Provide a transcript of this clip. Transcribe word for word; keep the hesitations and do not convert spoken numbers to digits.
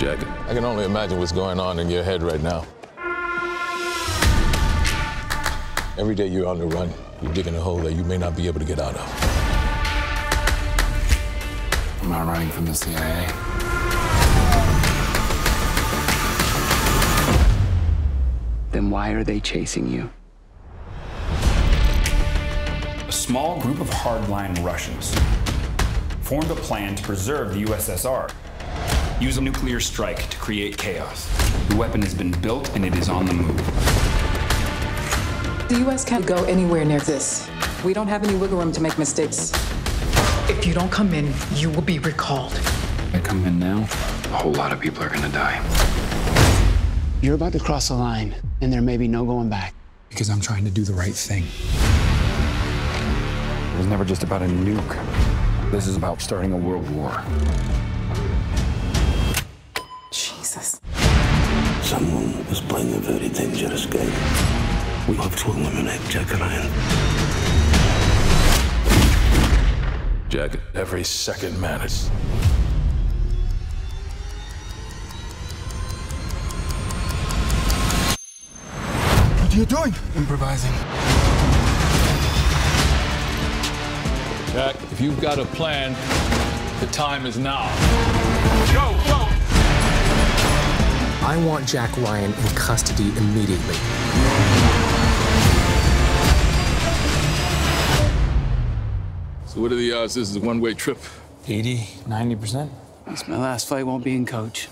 Jack. I can only imagine what's going on in your head right now. Every day you're on the run, you're digging a hole that you may not be able to get out of. I'm not running from the C I A. Then why are they chasing you? A small group of hardline Russians formed a plan to preserve the U S S R. Use a nuclear strike to create chaos. The weapon has been built and it is on the move. The U S can't go anywhere near this. We don't have any wiggle room to make mistakes. If you don't come in, you will be recalled. If I come in now, a whole lot of people are gonna die. You're about to cross a line, and there may be no going back. Because I'm trying to do the right thing. It was never just about a nuke. This is about starting a world war. Jesus. Someone was playing a very dangerous game. We hope to eliminate Jack Ryan. Jack, every second matters. What are you doing? Improvising. Jack, if you've got a plan, the time is now. Go, go! I want Jack Ryan in custody immediately. So what are the odds this is a one-way trip? eighty, ninety percent? That's my last flight won't be in coach.